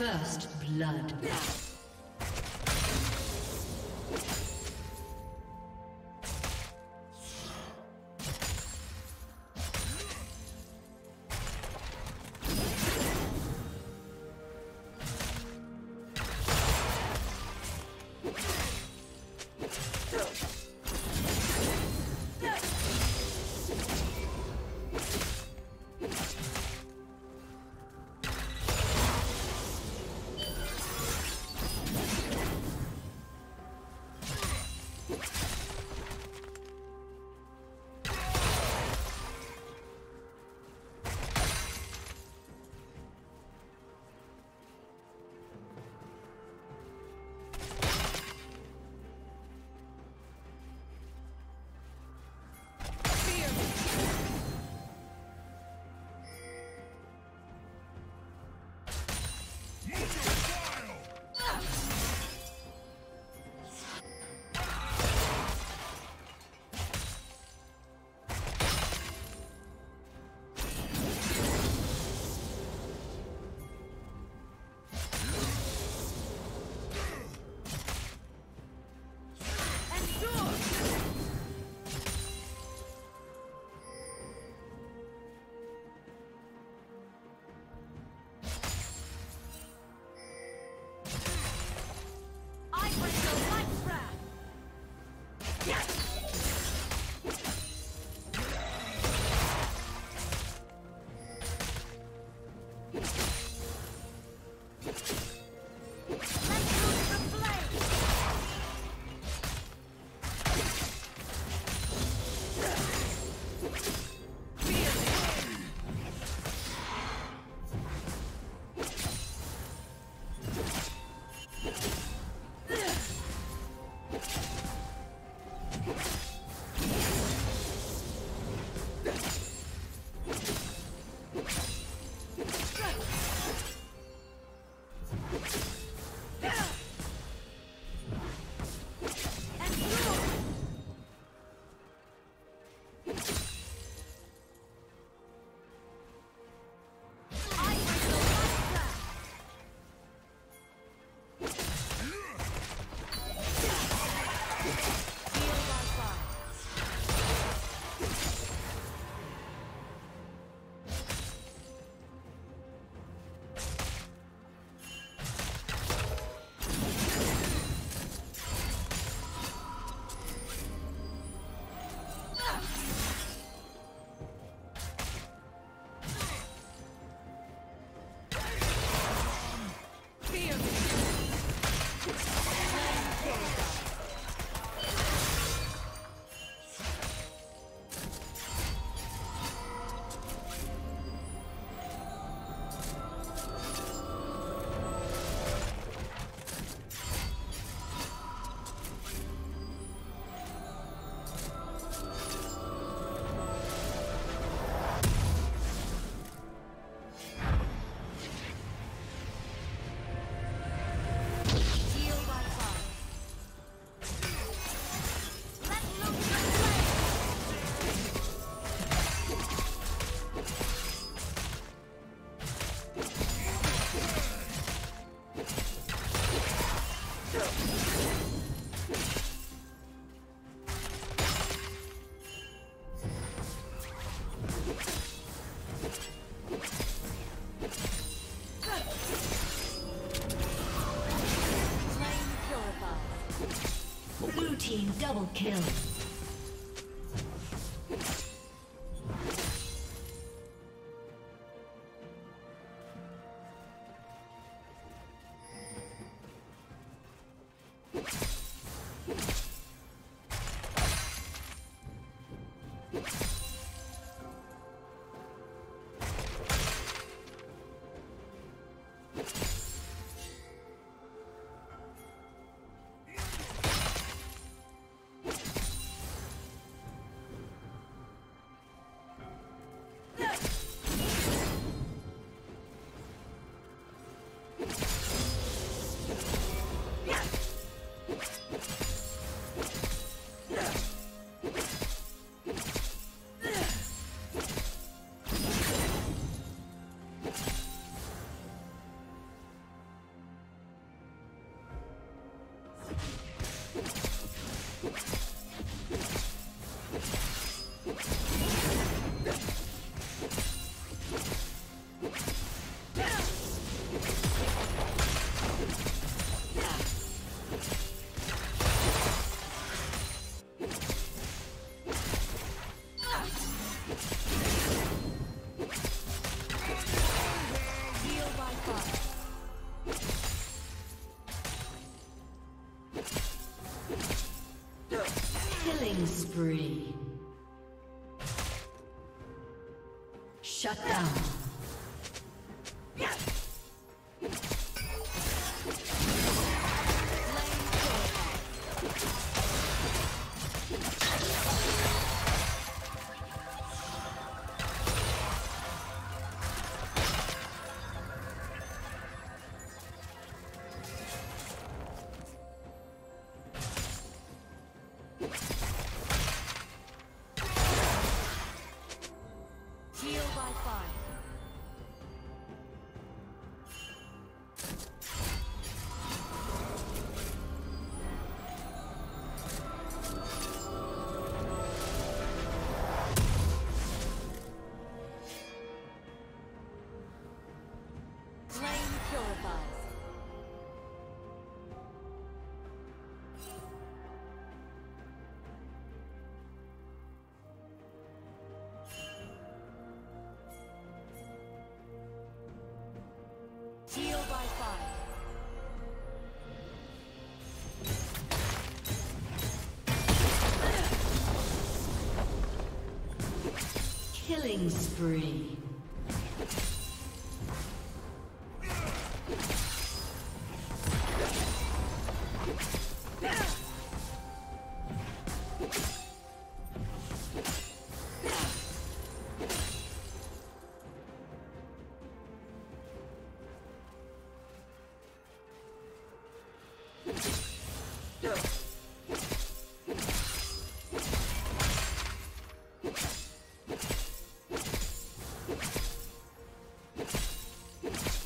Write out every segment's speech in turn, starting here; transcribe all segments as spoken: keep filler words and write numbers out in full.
First blood. Double kill. What? Spree. Shut down. Heal by fire. Killing spree.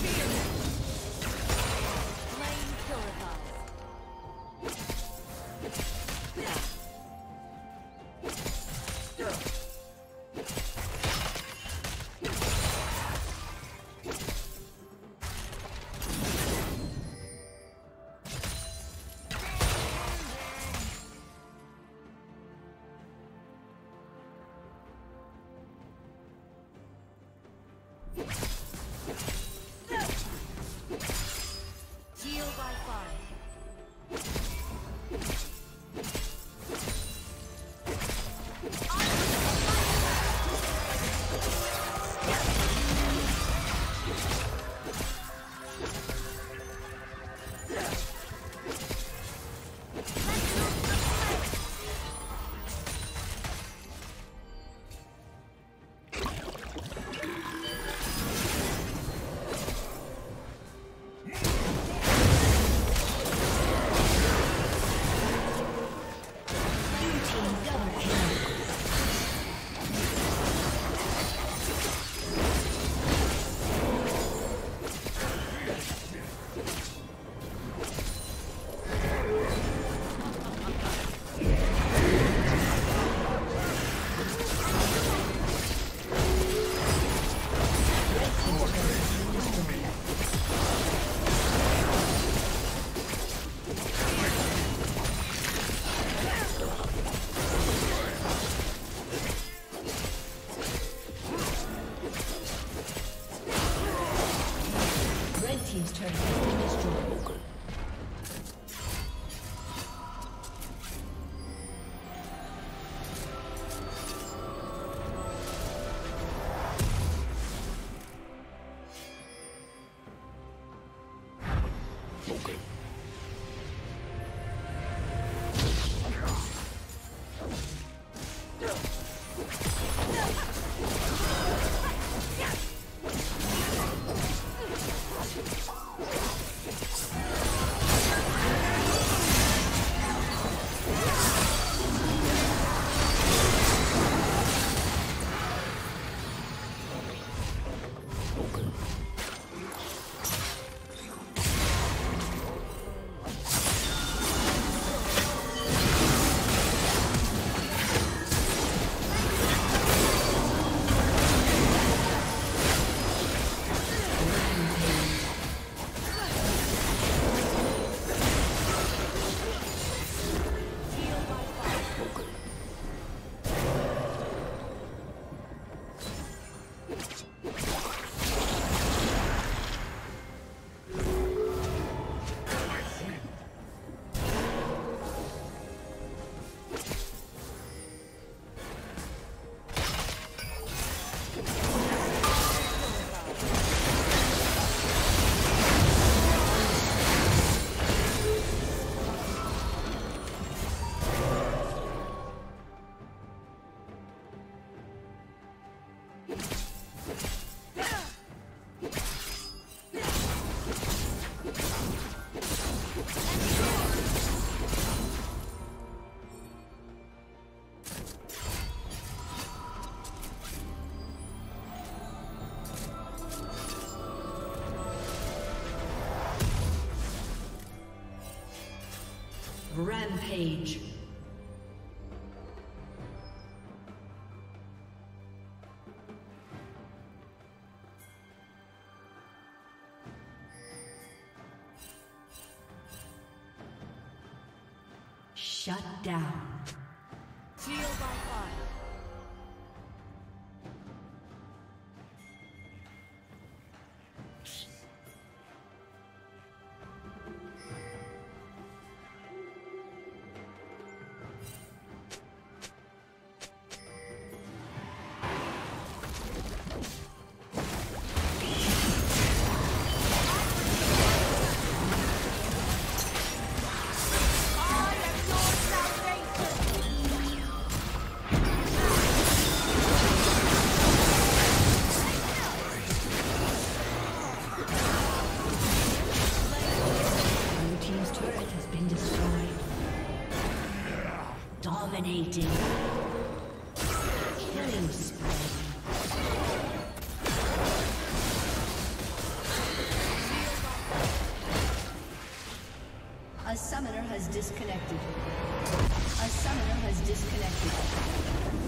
Fear. Rampage. Shut down. Seal by fire. Dominating. Killing spree. A summoner has disconnected. A summoner has disconnected.